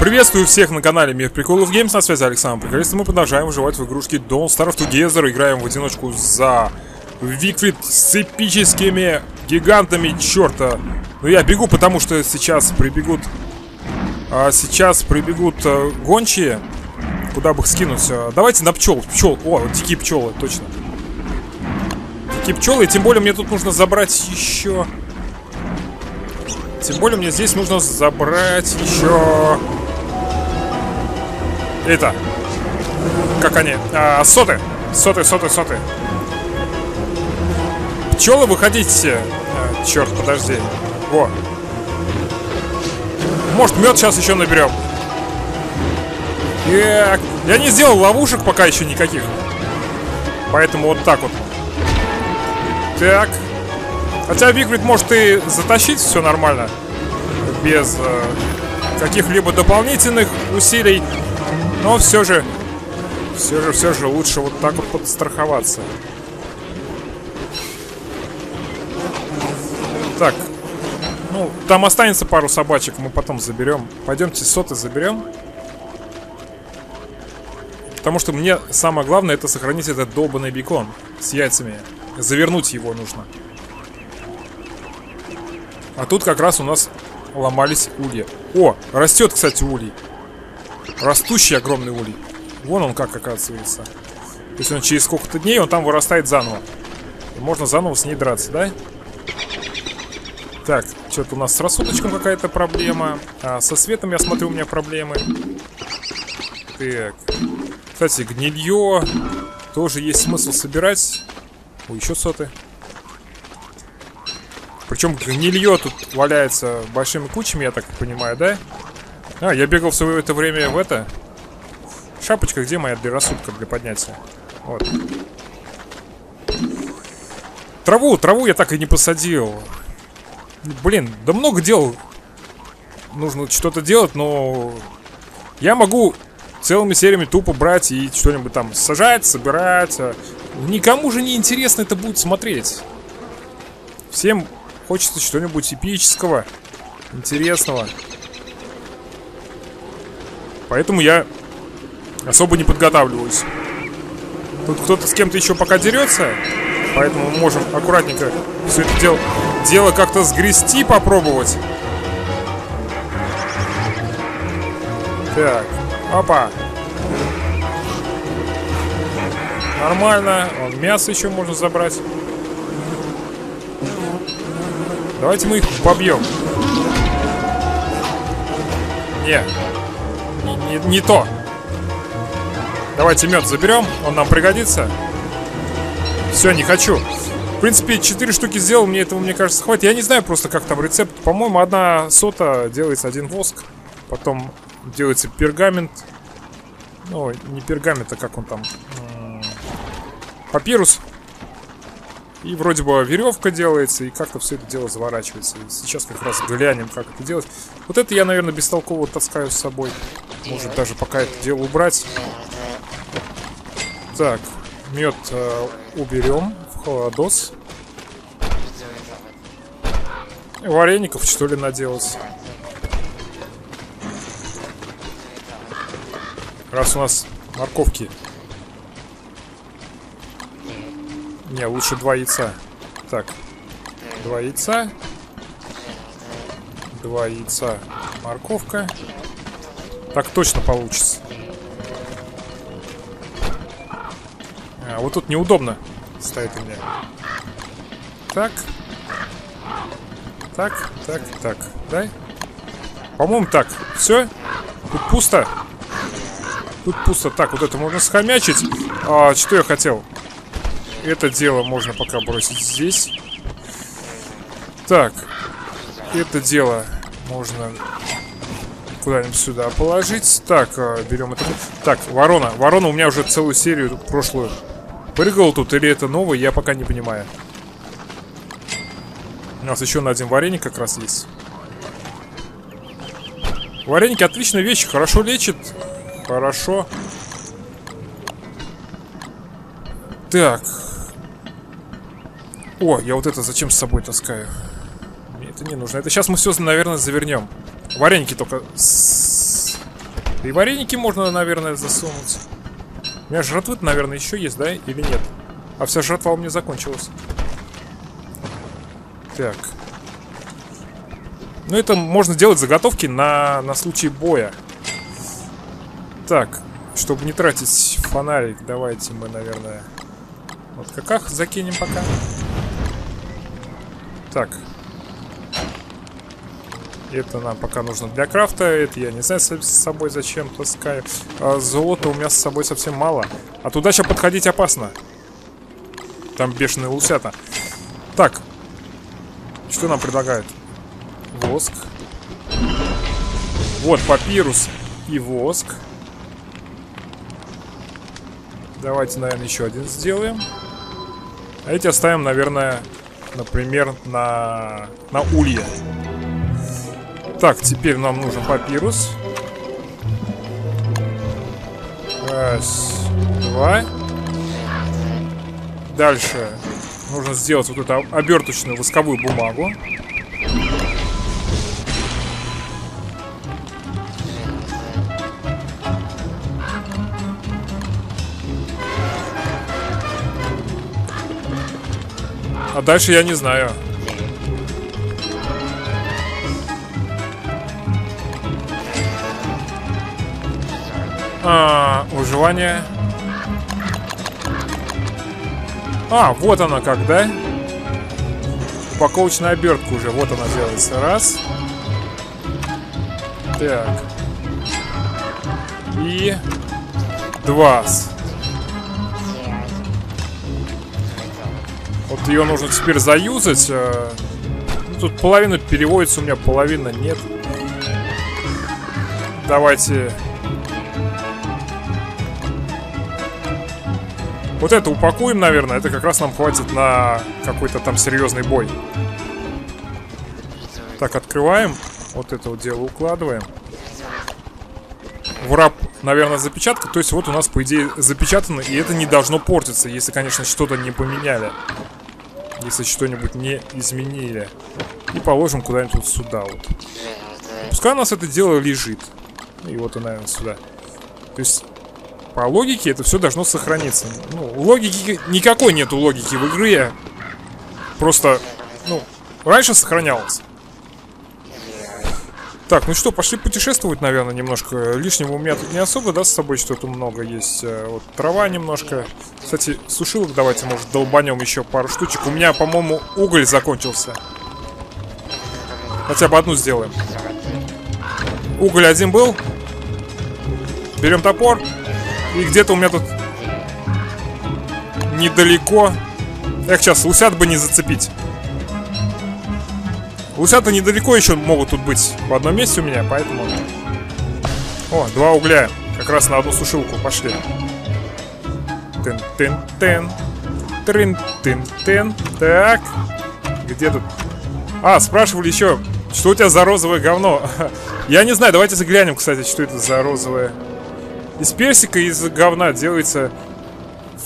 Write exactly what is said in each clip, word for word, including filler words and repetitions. Приветствую всех на канале Мир Приколов Геймс, на связи Александр Приколист. Мы продолжаем выживать в игрушке Don't Starve Together. Играем в одиночку за Вигфрид с эпическими гигантами черта. Но я бегу, потому что сейчас прибегут а Сейчас прибегут а, гончие. Куда бы их скинуть? А, давайте на пчел, пчел, о, дикие пчелы, точно. Дикие пчелы, и тем более мне тут нужно забрать еще Тем более мне здесь нужно забрать еще это. Как они? А, соты. Соты, соты, соты. Пчелы, выходите все. А, черт, подожди. Во. Может, мед сейчас еще наберем. Так. Я не сделал ловушек пока еще никаких. Поэтому вот так вот. Так. Хотя Вигфрид может и затащить все нормально. Без э, каких-либо дополнительных усилий. Но все же, все же, все же лучше вот так вот подстраховаться. Так. Ну, там останется пару собачек, мы потом заберем. Пойдемте соты заберем. Потому что мне самое главное — это сохранить этот долбанный бекон с яйцами. Завернуть его нужно. А тут как раз у нас ломались ульи. О, растет, кстати, улей. Растущий огромный улей. Вон он как оказывается. То есть он через сколько-то дней, он там вырастает заново. И можно заново с ней драться, да? Так, что-то у нас с рассудочком какая-то проблема. А со светом, я смотрю, у меня проблемы. Так. Кстати, гнилье тоже есть смысл собирать. О, еще соты. Причем гнилье тут валяется большими кучами, я так понимаю, да? А, я бегал все это время в это. Шапочка, где моя для рассудка, для поднятия? Вот. Траву, траву я так и не посадил. Блин, да много дел. Нужно что-то делать, но... Я могу целыми сериями тупо брать и что-нибудь там сажать, собирать. Никому же не интересно это будет смотреть. Всем... Хочется что-нибудь эпического, интересного. Поэтому я особо не подготавливаюсь. Тут кто-то с кем-то еще пока дерется. Поэтому мы можем аккуратненько все это дело, дело как-то сгрести, попробовать. Так, опа. Нормально. Вон, мясо еще можно забрать. Давайте мы их побьем. Не. Не, не, не то. Давайте мед заберем. Он нам пригодится. Все, не хочу. В принципе, четыре штуки сделал. Мне этого, мне кажется, хватит. Я не знаю просто, как там рецепт. По-моему, одна сота делается один воск. Потом делается пергамент. Ну, не пергамент, а как он там? Папирус. И вроде бы веревка делается, и как-то все это дело заворачивается. Сейчас как раз глянем, как это делать. Вот это я, наверное, бестолково таскаю с собой. Может, даже пока это дело убрать. Так, мед э, уберем в холодос. Вареников, что ли, наделать. Раз у нас морковки. Не, лучше два яйца. Так, два яйца. Два яйца. Морковка. Так точно получится. А, вот тут неудобно стоит у меня. Так. Так, так, так. Дай. По-моему, так. Все. Тут пусто. Тут пусто. Так, вот это можно схомячить. А, что я хотел? Это дело можно пока бросить здесь. Так. Это дело можно куда-нибудь сюда положить. Так, берем это. Так, ворона. Ворона у меня уже целую серию прошлую. Прыгал тут или это новый, я пока не понимаю. У нас еще на один вареник как раз есть. Вареники отличная вещь. Хорошо лечит. Хорошо. Так. О, я вот это зачем с собой таскаю? Мне это не нужно. Это сейчас мы все, наверное, завернем. Вареники только с... И вареники можно, наверное, засунуть. У меня жратвы-то, наверное, еще есть, да? Или нет? А вся жратва у меня закончилась. Так. Ну, это можно делать заготовки на, на случай боя. Так. Чтобы не тратить фонарик, давайте мы, наверное... Вот каках закинем пока. Так. Это нам пока нужно для крафта. Это я не знаю, с собой зачем таскаю. А золота у меня с собой совсем мало. А туда сейчас подходить опасно. Там бешеные лусята. Так. Что нам предлагают? Воск. Вот, папирус и воск. Давайте, наверное, еще один сделаем. А эти оставим, наверное, например, на, на улье. Так, теперь нам нужен папирус. Раз, два. Дальше нужно сделать вот эту оберточную восковую бумагу. А дальше я не знаю. А, выживание. А, вот она как, да? Упаковочная обертка уже. Вот она делается. Раз. Так. И два. Вот ее нужно теперь заюзать. Тут половина переводится у меня, половина нет. Давайте... Вот это упакуем, наверное. Это как раз нам хватит на какой-то там серьезный бой. Так, открываем. Вот это вот дело укладываем. В раб, наверное, запечатка. То есть вот у нас, по идее, запечатано. И это не должно портиться, если, конечно, что-то не поменяли. Если что-нибудь не изменили. И положим куда-нибудь вот сюда вот. Пускай у нас это дело лежит. И вот и, наверное, сюда. То есть... По логике это все должно сохраниться. Ну, логики... Никакой нету логики в игре. Я просто... Ну, раньше сохранялось. Так, ну что, пошли путешествовать, наверное, немножко. Лишнего у меня тут не особо, да, с собой что-то много есть. Вот трава немножко. Кстати, сушилок давайте, может, долбанем еще пару штучек. У меня, по-моему, уголь закончился. Хотя бы одну сделаем. Уголь один был. Берем топор. И где-то у меня тут недалеко. Эх, сейчас лусят бы не зацепить. Лусята недалеко еще могут тут быть. В одном месте у меня, поэтому. О, два угля. Как раз на одну сушилку. Пошли. Тын-тын-тын. Тын-тын-тын. Так. Где тут? А, спрашивали еще, что у тебя за розовое говно? Я не знаю, давайте заглянем, кстати, что это за розовое. Из персика, из говна делается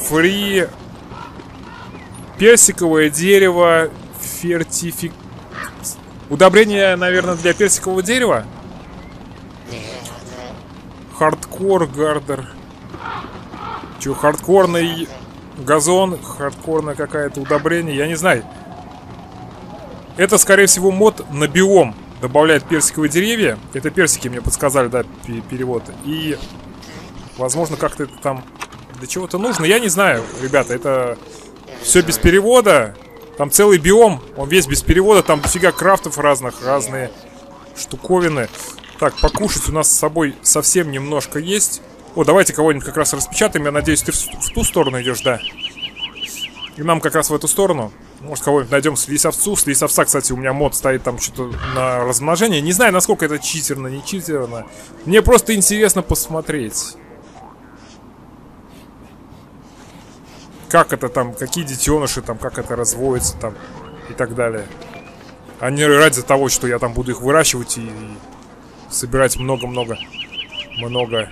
фри... Персиковое дерево фертифик... Удобрение, наверное, для персикового дерева? Хардкор, гардер. Че, хардкорный газон, хардкорное какое-то удобрение, я не знаю. Это, скорее всего, мод на биом. Добавляет персиковые деревья. Это персики мне подсказали, да, перевод. И... Возможно, как-то это там для чего-то нужно. Я не знаю, ребята, это все без перевода. Там целый биом, он весь без перевода. Там дофига крафтов разных, разные штуковины. Так, покушать у нас с собой совсем немножко есть. О, давайте кого-нибудь как раз распечатаем. Я надеюсь, ты в, в ту сторону идешь, да? И нам как раз в эту сторону. Может, кого-нибудь найдем с лисовцу. С лисовца, кстати, у меня мод стоит там что-то на размножение. Не знаю, насколько это читерно, не читерно. Мне просто интересно посмотреть. Как это там, какие детеныши там, как это разводится там и так далее. А не ради того, что я там буду их выращивать и, и собирать много-много, много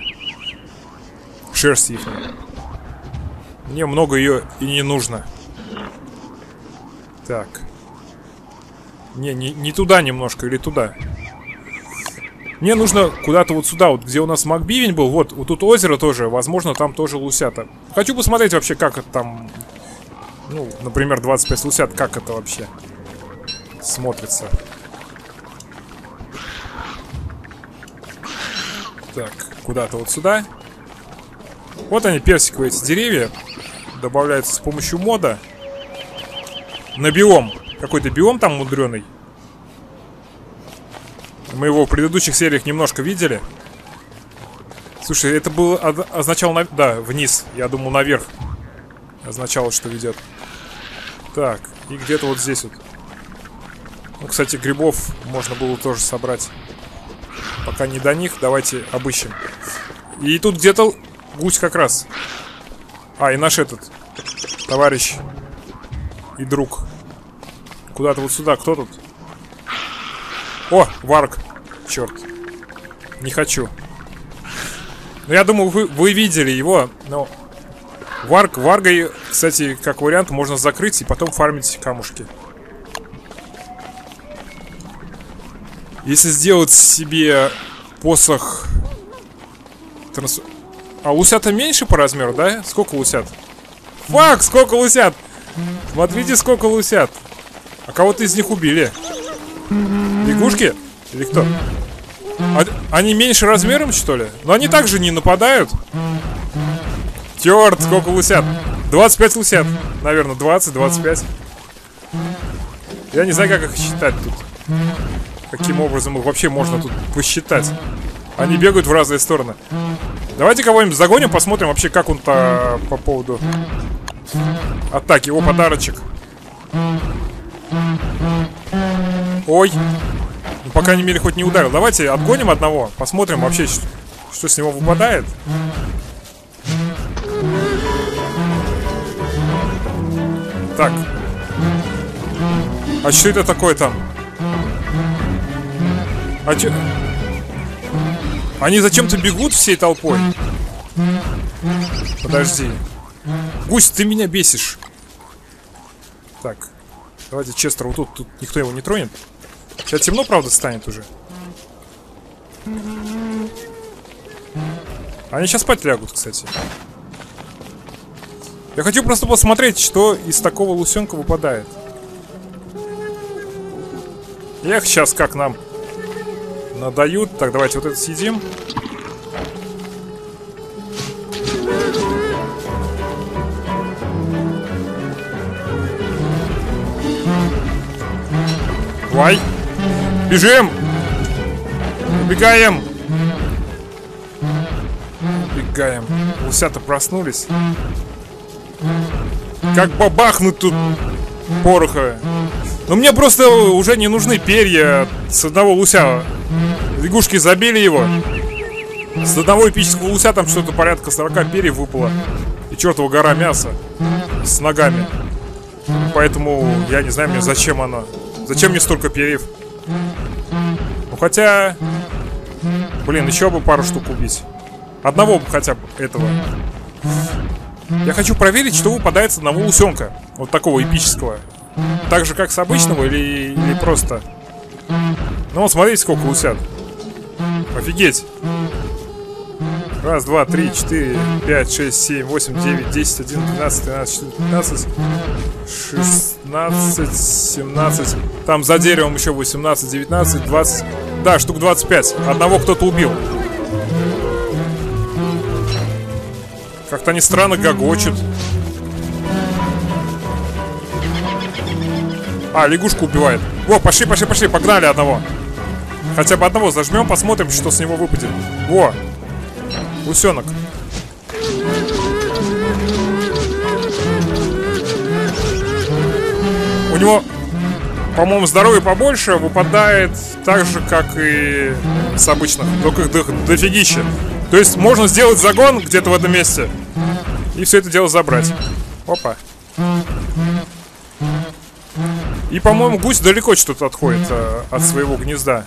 шерсти их. Мне много ее и не нужно. Так. Не, не, не туда немножко или туда. Мне нужно куда-то вот сюда, вот где у нас Макбивень был. Вот, вот тут озеро тоже. Возможно, там тоже лусята. Хочу посмотреть вообще, как это там... Ну, например, двадцать пять лусят. Как это вообще смотрится. Так, куда-то вот сюда. Вот они, персиковые эти деревья. Добавляются с помощью мода. На биом. Какой-то биом там мудреный. Мы его в предыдущих сериях немножко видели. Слушай, это было означало... На... Да, вниз. Я думал, наверх. Означало, что ведет. Так, и где-то вот здесь вот. Ну, кстати, грибов можно было тоже собрать. Пока не до них, давайте обыщем. И тут где-то гусь как раз. А, и наш этот товарищ и друг. Куда-то вот сюда, кто тут? О, Варг. Черт. Не хочу. Ну, я думаю, вы, вы видели его, но... Варг, Варгой, кстати, как вариант, можно закрыть и потом фармить камушки. Если сделать себе посох... Транс... А лусята меньше по размеру, да? Сколько лусят? Фак, сколько лусят! Смотрите, сколько лусят! А кого-то из них убили. Лягушки? Или кто? А... Они меньше размером, что ли? Но они также не нападают. Черт, сколько лусят. двадцать пять лусят. Наверное, двадцать, двадцать пять. Я не знаю, как их считать тут. Каким образом их вообще можно тут посчитать? Они бегают в разные стороны. Давайте кого-нибудь загоним, посмотрим вообще, как он-то по поводу атаки. Его подарочек. Ой. Ну, по крайней мере, хоть не ударил. Давайте отгоним одного. Посмотрим вообще, что с него выпадает. Так. А что это такое там? А че... Они зачем-то бегут всей толпой. Подожди. Гусь, ты меня бесишь. Так. Давайте Честер вот тут. Тут никто его не тронет. Сейчас темно, правда, станет уже. Они сейчас спать лягут, кстати. Я хочу просто посмотреть, что из такого лусенка выпадает. Эх, сейчас как нам надают. Так, давайте вот это съедим. Давай. Бежим. Убегаем. Убегаем. Лусята проснулись. Как бабахнуть тут пороха. Но мне просто уже не нужны перья с одного луся. Лягушки забили его. С одного эпического луся там что-то порядка сорока перьев выпало. И чертова гора мяса. С ногами. Поэтому я не знаю, мне зачем оно. Зачем мне столько перьев? Ну хотя... Блин, еще бы пару штук убить. Одного бы хотя бы этого. Я хочу проверить, что выпадает с одного лусенка. Вот такого эпического. Так же, как с обычного или, или просто. Ну вот, смотрите, сколько лусят. Офигеть. Раз, два, три, четыре, пять, шесть, семь, восемь, девять, десять, один, двенадцать, тринадцать, четырнадцать, пятнадцать, шестнадцать, семнадцать. Там за деревом еще восемнадцать, девятнадцать, двадцать. Да, штук двадцать пять. Одного кто-то убил. Как-то они странно гогочут. А, лягушку убивает. Во, пошли, пошли, пошли, погнали одного. Хотя бы одного зажмем, посмотрим, что с него выпадет. Во, лусенок. У него, по-моему, здоровье побольше. Выпадает так же, как и с обычных. Только их до дофигища. То есть можно сделать загон где-то в этом месте. И все это дело забрать. Опа. И, по-моему, гусь далеко что-то отходит э, от своего гнезда.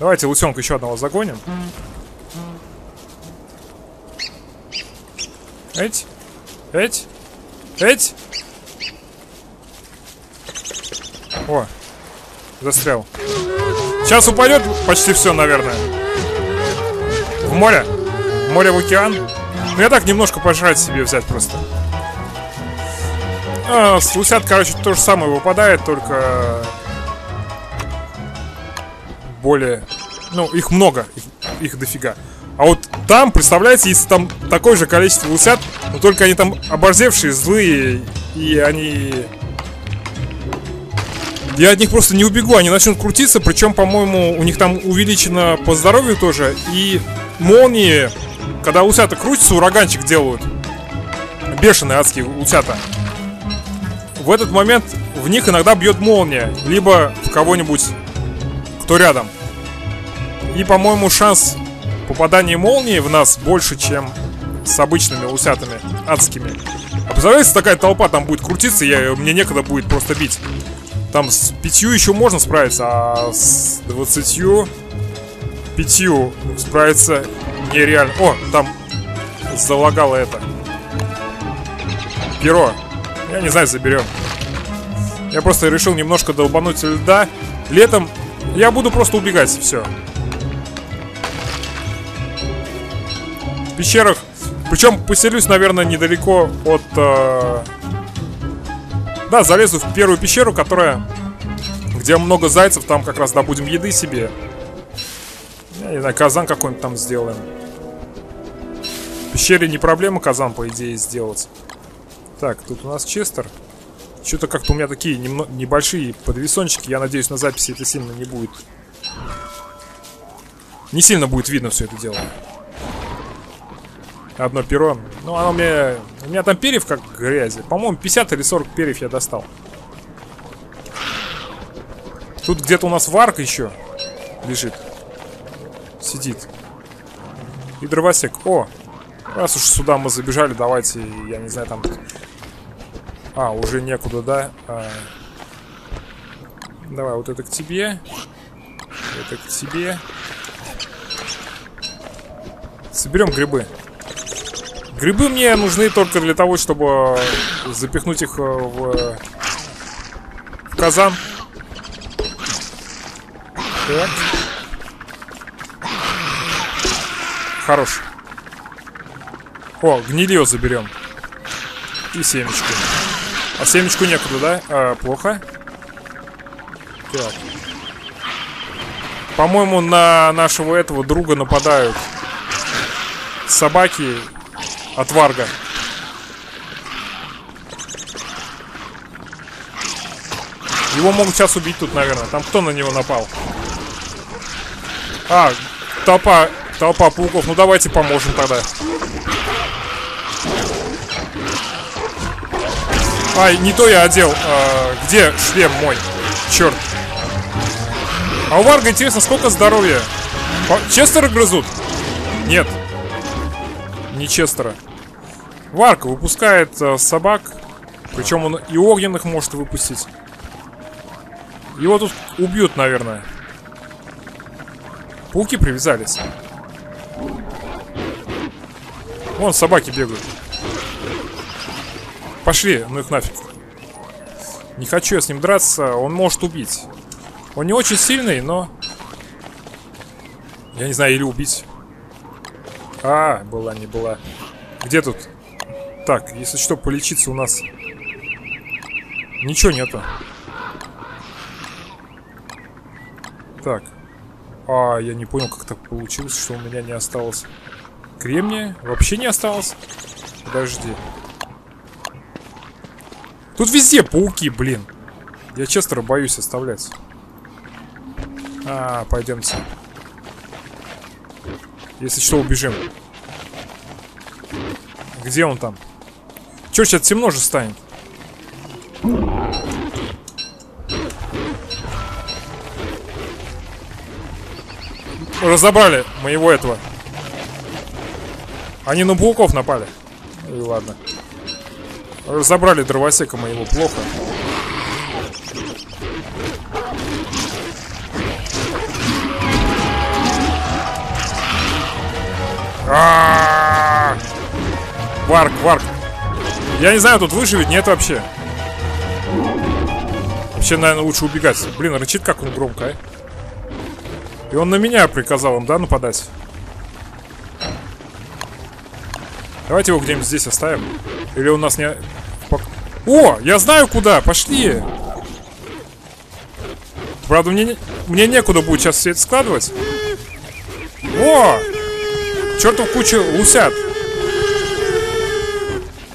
Давайте лусенка еще одного загоним. Эть. Эть. Эть. О. Застрял. Сейчас упадет почти все, наверное. В море. В море, в океан. Ну, я так немножко пожрать себе взять просто. А, с лусят, короче, то же самое выпадает, только... более... Ну, их много. Их, их дофига. А вот там, представляете, если там такое же количество лусят, но только они там оборзевшие, злые, и они... Я от них просто не убегу, они начнут крутиться, причем, по-моему, у них там увеличено по здоровью тоже, и молнии, когда лусята крутятся, ураганчик делают. Бешеные адские лусята. В этот момент в них иногда бьет молния, либо в кого-нибудь, кто рядом. И, по-моему, шанс... попадание молнии в нас больше, чем с обычными лусятами адскими. А представляете, такая толпа там будет крутиться, я, мне некогда будет просто бить. Там с пятью еще можно справиться, а с двадцатью пятью справиться нереально. О, там залагало это перо. Я не знаю, заберем. Я просто решил немножко долбануть льда. Летом я буду просто убегать, все. В пещерах. Причем поселюсь, наверное, недалеко от... Э... Да, залезу в первую пещеру, которая... где много зайцев, там как раз добудем еды себе. Я не знаю, казан какой-нибудь там сделаем. В пещере не проблема казан, по идее, сделать. Так, тут у нас Честер. Что-то как-то у меня такие немно... небольшие подвесончики. Я надеюсь, на записи это сильно не будет. Не сильно будет видно все это дело. Одно перо. Ну, оно мне... У меня там перьев как грязи. По-моему, пятьдесят или сорок перьев я достал. Тут где-то у нас Варг еще лежит. Сидит. И дровосек. О! Раз уж сюда мы забежали, давайте, я не знаю, там... А, уже некуда, да? А... Давай, вот это к тебе. Это к тебе. Соберем грибы. Грибы мне нужны только для того, чтобы запихнуть их в, в казан. Так. Хорош. О, гнилье заберем. И семечку. А семечку некуда, да? А, плохо. Так. По-моему, на нашего этого друга нападают собаки... от Варга. Его могут сейчас убить тут, наверное. Там кто на него напал? А, толпа, толпа пауков. Ну давайте поможем тогда. Ай, не то я одел. А, где шлем мой? Черт. А у Варга интересно, сколько здоровья? Честера грызут? Нет. Не Честера. Варка выпускает э, собак. Причем он и огненных может выпустить. Его тут убьют, наверное. Пауки привязались. Вон собаки бегают. Пошли, ну их нафиг. Не хочу я с ним драться. Он может убить. Он не очень сильный, но... Я не знаю, или убить. А, была, не была. Где тут? Так, если что, полечиться у нас. Ничего нету. Так. А, я не понял, как так получилось, что у меня не осталось кремния. Вообще не осталось. Подожди. Тут везде пауки, блин. Я часто боюсь оставлять. А, пойдемте. Если что, убежим. Где он там? Чё, сейчас темно же станет. Разобрали моего этого. Они на пауков напали. И ладно. Разобрали дровосека моего. Плохо. Варк, Варк. Я не знаю, тут выживет, нет вообще. Вообще, наверное, лучше убегать. Блин, рычит как он громко, а. И он на меня приказал им, да, нападать? Давайте его где-нибудь здесь оставим. Или у нас не... О, я знаю куда, пошли. Правда, мне, мне некуда будет сейчас все это складывать. О, чертов куча лусят.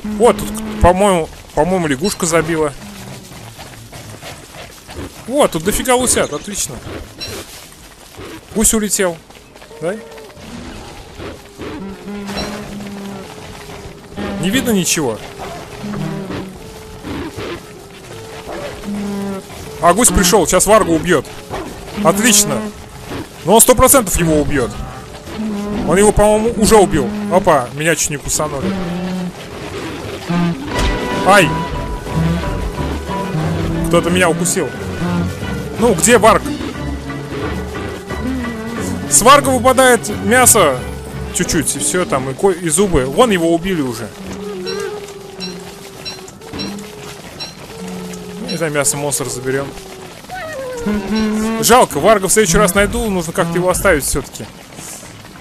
Вот, тут, по-моему, по-моему, лягушка забила. О, тут дофига лусят, отлично. Гусь улетел, да? Не видно ничего. А гусь пришел, сейчас Варга убьет. Отлично. Но он сто процентов его убьет. Он его, по-моему, уже убил. Опа, меня чуть не кусанули. Ай! Кто-то меня укусил. Ну, где Варг? С Варга выпадает мясо. Чуть-чуть, и все там, и, ко и зубы. Вон его убили уже. Не знаю, мясо монстр заберем. Жалко, Варга в следующий раз найду. Нужно как-то его оставить все-таки.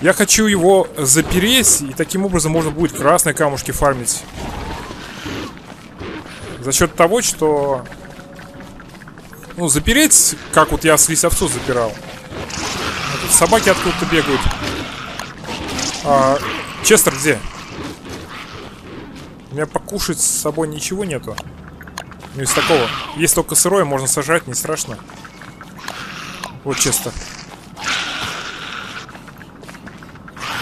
Я хочу его запереть. И таким образом можно будет красные камушки фармить. За счет того, что... Ну, запереть, как вот я с лисовцу запирал. Вот, собаки откуда-то бегают. А, Честер где? У меня покушать с собой ничего нету. Ну из такого. Есть только сырое, можно сажать, не страшно. Вот Честер.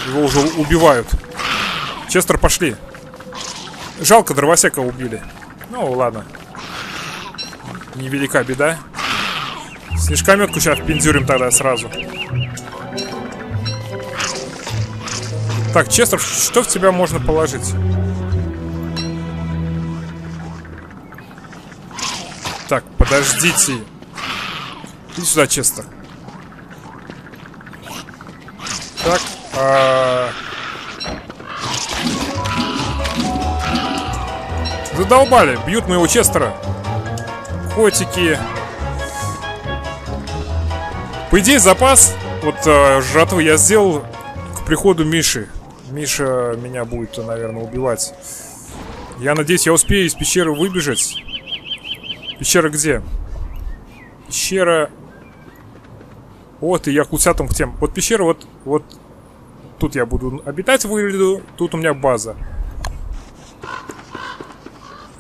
Его уже убивают. Честер, пошли. Жалко, дровосека убили. Ну ладно. Невелика беда. Снежкометку сейчас впендюрим тогда сразу. Так, Честер, что в тебя можно положить? Так, подождите. Иди сюда, Честер. Так, а... Задолбали, бьют моего Честера. Котики. По идее, запас вот а, жратвы я сделал к приходу Миши. Миша меня будет, наверное, убивать. Я надеюсь, я успею из пещеры выбежать. Пещера где? Пещера... Вот, и я к усятам к тем. Вот пещера, вот... Вот тут я буду обитать, выведу. Тут у меня база.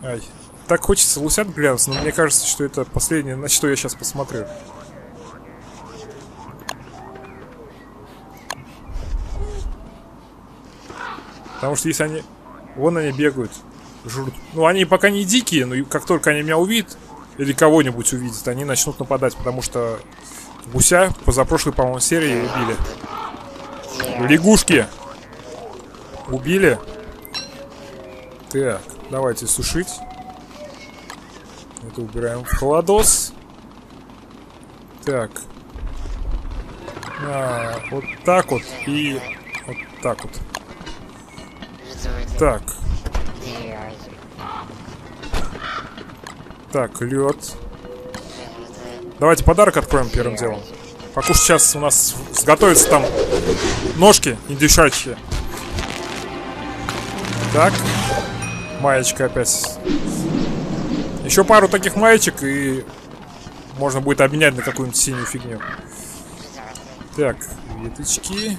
Ай. Так хочется лусят глянуть, но мне кажется, что это последнее, на что я сейчас посмотрю. Потому что если они... Вон они бегают, жрут. Ну, они пока не дикие, но как только они меня увидят, или кого-нибудь увидят, они начнут нападать, потому что гуся позапрошлой, по-моему, серии убили. Лягушки! Убили. Так, давайте сушить. Это убираем в холодос. Так. А, вот так вот и вот так вот. Так. Так, лед. Давайте подарок откроем первым делом. Покушать сейчас у нас сготовятся там ножки индюшачьи. Так. Маечка опять. Еще пару таких маечек и можно будет обменять на какую-нибудь синюю фигню. Так, веточки.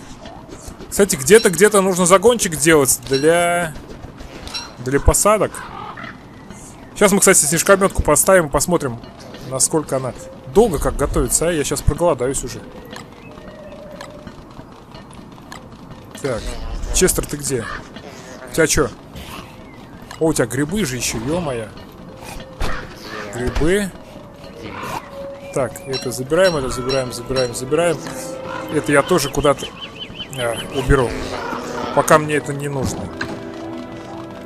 Кстати, где-то, где-то нужно загончик делать для... Для посадок. Сейчас мы, кстати, снежкометку поставим и посмотрим, насколько она... Долго как готовится, а? Я сейчас проголодаюсь уже. Так, Честер, ты где? У тебя что? О, у тебя грибы же еще, ё-моё. Грибы. Так, это забираем, это забираем, забираем, забираем. Это я тоже куда-то а, уберу. Пока мне это не нужно.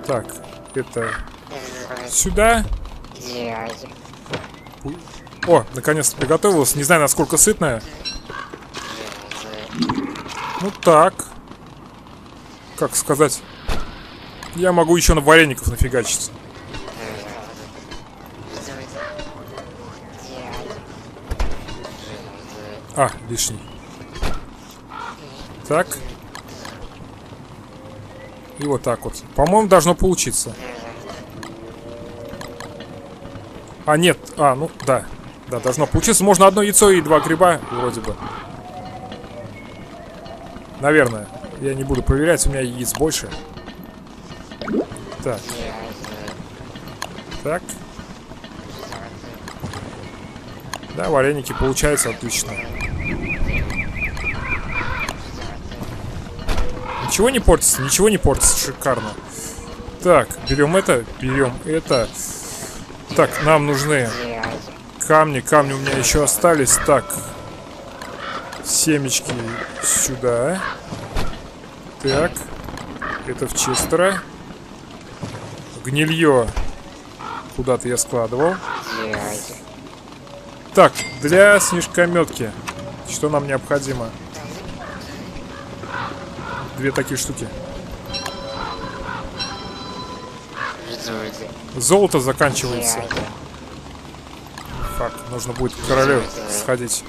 Так, это сюда. О, наконец-то приготовилась. Не знаю, насколько сытная. Ну так. Как сказать? Я могу еще на вареников нафигачиться. А, лишний. Так. И вот так вот. По-моему, должно получиться. А, нет. А, ну, да. Да, должно получиться. Можно одно яйцо и два гриба, вроде бы. Наверное. Я не буду проверять, у меня яиц больше. Так. Так. Да, вареники получаются отлично. Ничего не портится, ничего не портится. Шикарно. Так, берем это, берем это. Так, нам нужны камни. Камни у меня еще остались. Так. Семечки сюда. Так. Это в Честера. Гнилье куда-то я складывал. Так, для снежкометки что нам необходимо? Две такие штуки. Золото заканчивается. Так, нужно будет к королю сходить.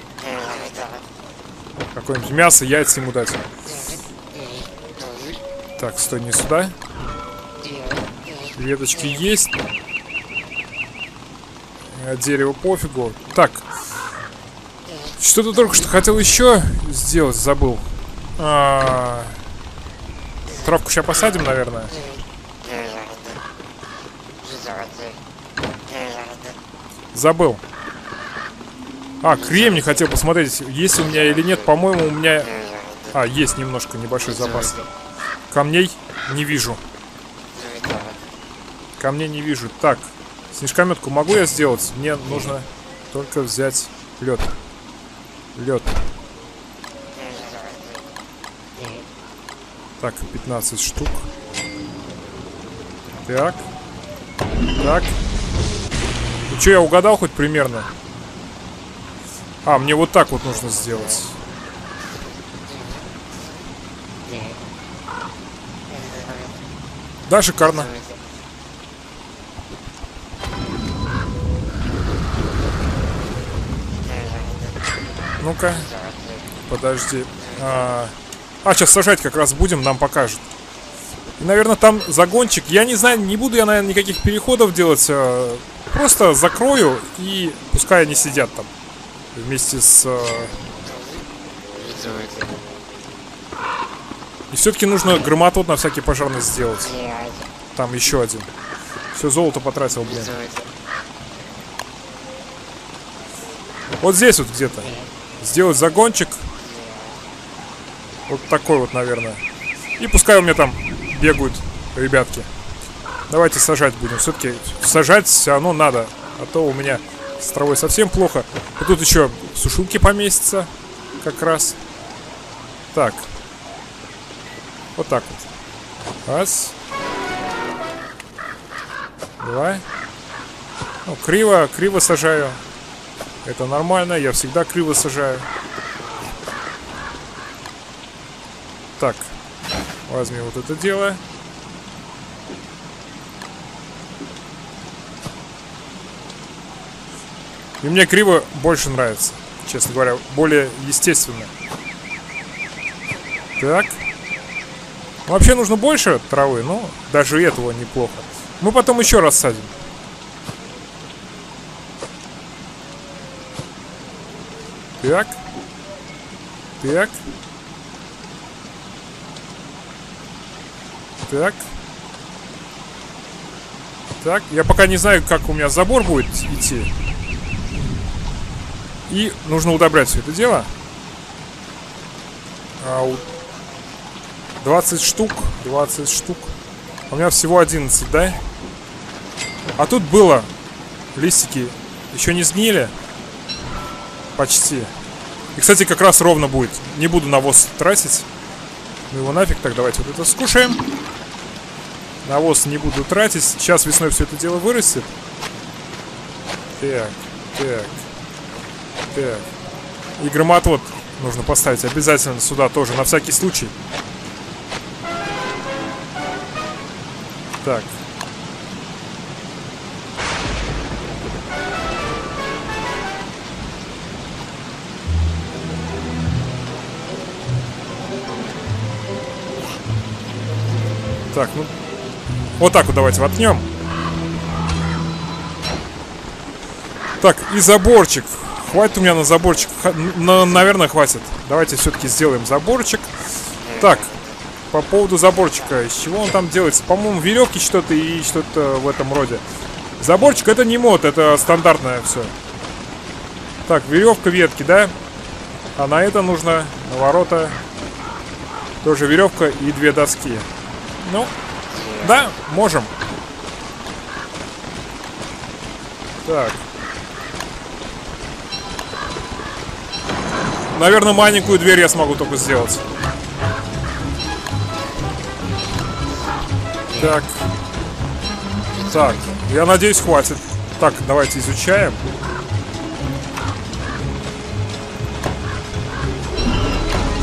Какое-нибудь мясо, яйца ему дать. Так, стой, не сюда. Веточки есть. Дерево пофигу. Так. Что-то только что хотел еще сделать, забыл. А-а-а. Травку сейчас посадим, наверное. Забыл. А, кремний хотел посмотреть, есть у меня или нет. По-моему, у меня... А, есть немножко, небольшой запас. Камней не вижу. Камней не вижу. Так. Снежкометку могу я сделать? Мне нужно только взять лед. Лед. Так, пятнадцать штук. Так. Так. Ну что, я угадал хоть примерно? А, мне вот так вот нужно сделать. Да, шикарно. Ну-ка, подожди. А, а, сейчас сажать как раз будем, нам покажут. И, наверное, там загончик. Я не знаю, не буду я, наверное, никаких переходов делать. А, просто закрою и пускай они сидят там. Вместе с... А... И все-таки нужно громотвод на всякий пожарный сделать. Там еще один. Все золото потратил, блин. Вот здесь вот где-то. Сделать загончик. Вот такой вот, наверное. И пускай у меня там бегают ребятки. Давайте сажать будем. Все-таки сажать все равно надо. А то у меня с травой совсем плохо. И тут еще сушилки поместятся. Как раз. Так. Вот так вот. Раз. Два. Ну, криво, криво сажаю. Это нормально, я всегда криво сажаю. Так, возьми вот это дело. И мне криво больше нравится, честно говоря, более естественно. Так. Вообще нужно больше травы, но даже этого неплохо. Мы потом еще раз садим. Так. Так. Так. Так. Я пока не знаю, как у меня забор будет идти. И нужно удобрять все это дело. двадцать штук. двадцать штук. У меня всего одиннадцать, да? А тут было. Листики еще не сгнили. Почти. И, кстати, как раз ровно будет. Не буду навоз тратить. Ну его нафиг. Так, давайте вот это скушаем. Навоз не буду тратить. Сейчас весной все это дело вырастет. Так, так, так. И громотвод нужно поставить обязательно сюда тоже, на всякий случай. Так. Так, ну... Вот так вот давайте воткнем. Так, и заборчик. Хватит у меня на заборчик. Ха на, наверное, хватит. Давайте все-таки сделаем заборчик. Так, по поводу заборчика. Из чего он там делается? По-моему, веревки что-то и что-то в этом роде. Заборчик это не мод, это стандартное все. Так, веревка, ветки, да? А на это нужно на ворота тоже веревка и две доски. Ну, да, можем. Так. Наверное, маленькую дверь я смогу только сделать. Так. Так, я надеюсь, хватит. Так, давайте изучаем.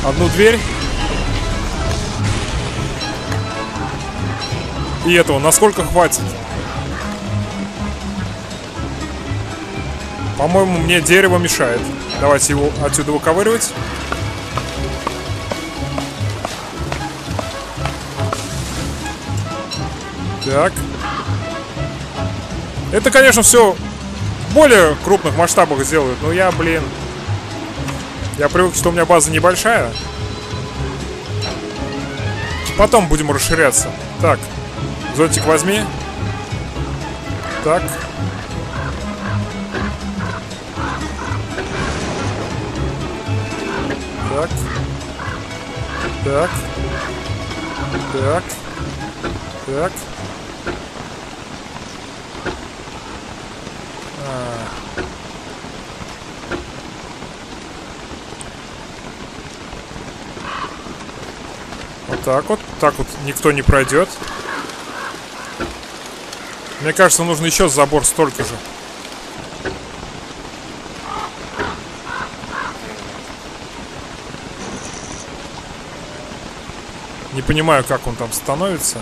Одну дверь. И этого насколько хватит? По-моему, мне дерево мешает. Давайте его отсюда выковыривать. Так. Это, конечно, все в более крупных масштабах сделают, но я, блин... Я привык, что у меня база небольшая. Потом будем расширяться. Так, зонтик возьми. Так. Так. Так. Так. Так. Так вот, так вот никто не пройдет. Мне кажется, нужно еще забор столько же. Не понимаю, как он там становится.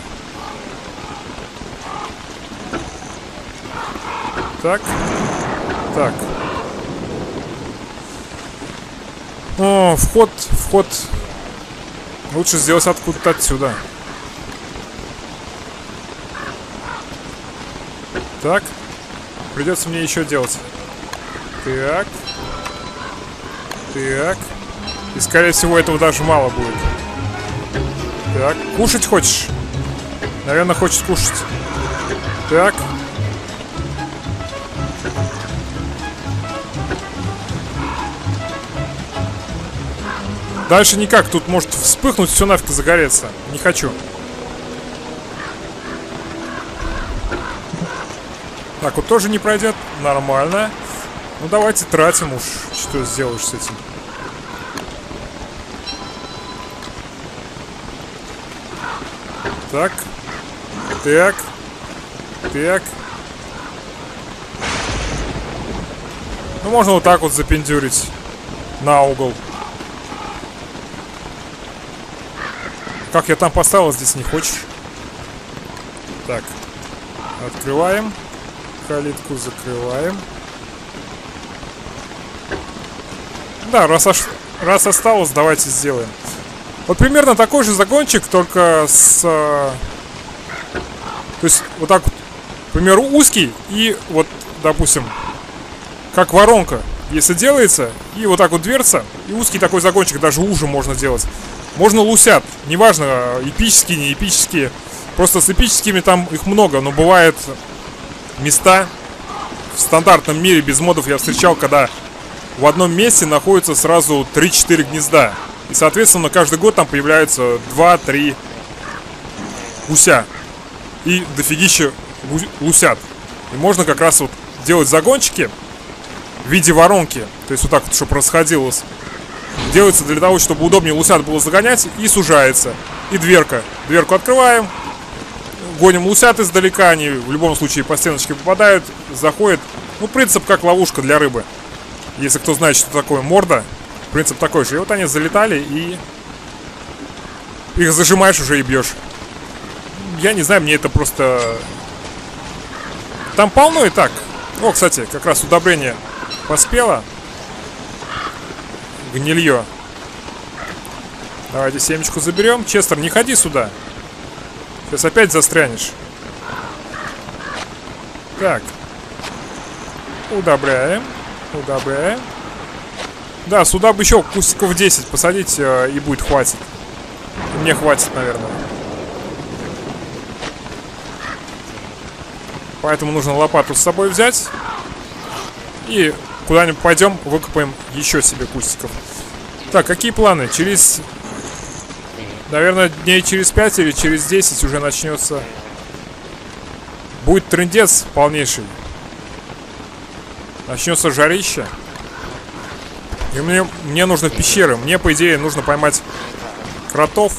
Так. Так. О, вход, вход... Лучше сделать откуда-то отсюда. Так. Придется мне еще делать. Так. Так. И, скорее всего, этого даже мало будет. Так. Кушать хочешь? Наверное, хочет кушать. Так. Дальше никак, тут может вспыхнуть, все нафиг загореться. Не хочу. Так, вот тоже не пройдет. Нормально. Ну давайте тратим уж. Что сделаешь с этим? Так. Так. Так. Ну можно вот так вот запендюрить на угол. Как я там поставил, здесь не хочешь. Так. Открываем. Калитку закрываем. Да, раз, ош... раз осталось, давайте сделаем. Вот примерно такой же загончик, только с... То есть вот так вот, к примеру, узкий. И вот, допустим, как воронка, если делается. И вот так вот дверца. И узкий такой загончик, даже уже можно делать. Можно лусят, неважно, эпические, не эпические. Просто с эпическими там их много, но бывают места в стандартном мире без модов я встречал, когда в одном месте находится сразу три-четыре гнезда. И, соответственно, каждый год там появляются два-три гуся. И дофигища лусят. И можно как раз вот делать загончики в виде воронки. То есть вот так вот, чтобы расходилось. Делается для того, чтобы удобнее лусят было загонять. И сужается. И дверка. Дверку открываем. Гоним лусят издалека. Они в любом случае по стеночке попадают. Заходят. Ну, принцип как ловушка для рыбы. Если кто знает, что такое морда. Принцип такой же. И вот они залетали и... Их зажимаешь уже и бьешь. Я не знаю, мне это просто... Там полно и так. О, кстати, как раз удобрение поспело. Гнилье. Давайте семечку заберем. Честер, не ходи сюда. Сейчас опять застрянешь. Так. Удобряем. Удобряем. Да, сюда бы еще кустиков десять посадить, и будет хватит. Мне хватит, наверное. Поэтому нужно лопату с собой взять. И куда-нибудь пойдем, выкопаем еще себе кустиков. Так, какие планы? Через... Наверное, дней через пять или через десять уже начнется... Будет трындец полнейший. Начнется жарище. И мне, мне нужно в пещеры. Мне, по идее, нужно поймать кротов.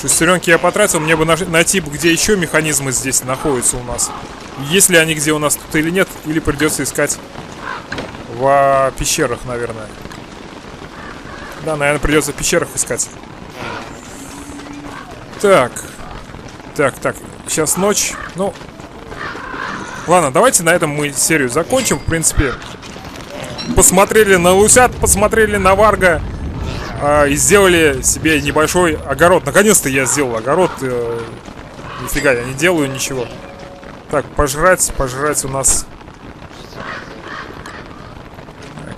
Шестеренки я потратил. Мне бы найти, где еще механизмы здесь находятся у нас. Есть ли они где у нас тут или нет. Или придется искать в пещерах, наверное. Да, наверное, придется в пещерах искать. Так. Так, так. Сейчас ночь. Ну... Ладно, давайте на этом мы серию закончим, в принципе. Посмотрели на Лусят, посмотрели на Варга. Э, и сделали себе небольшой огород. Наконец-то я сделал огород. Э, нифига, я не делаю ничего. Так, пожрать, пожрать у нас.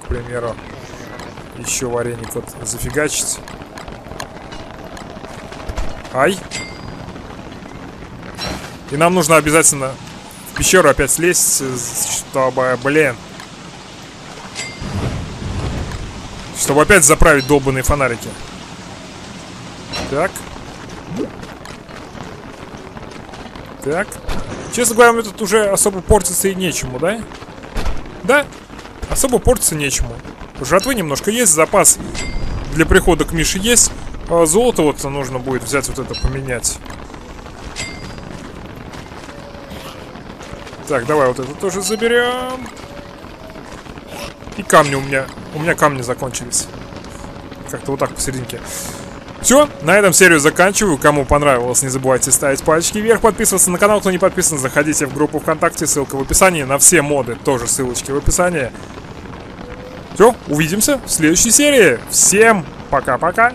К примеру, еще вареник вот зафигачить. Ай. И нам нужно обязательно... В пещеру опять слезть, чтобы, блин, чтобы опять заправить долбанные фонарики. Так. Так. Честно говоря, мне тут уже особо портиться и нечему, да? Да, особо портиться нечему. Жратвы немножко есть, запас для прихода к Мише есть. А золото вот нужно будет взять, вот это поменять. Так, давай вот это тоже заберем. И камни у меня. У меня камни закончились. Как-то вот так посерединке. Все, на этом серию заканчиваю. Кому понравилось, не забывайте ставить пальчики вверх, подписываться на канал, кто не подписан. Заходите в группу ВКонтакте, ссылка в описании. На все моды тоже ссылочки в описании. Все, увидимся в следующей серии. Всем пока-пока.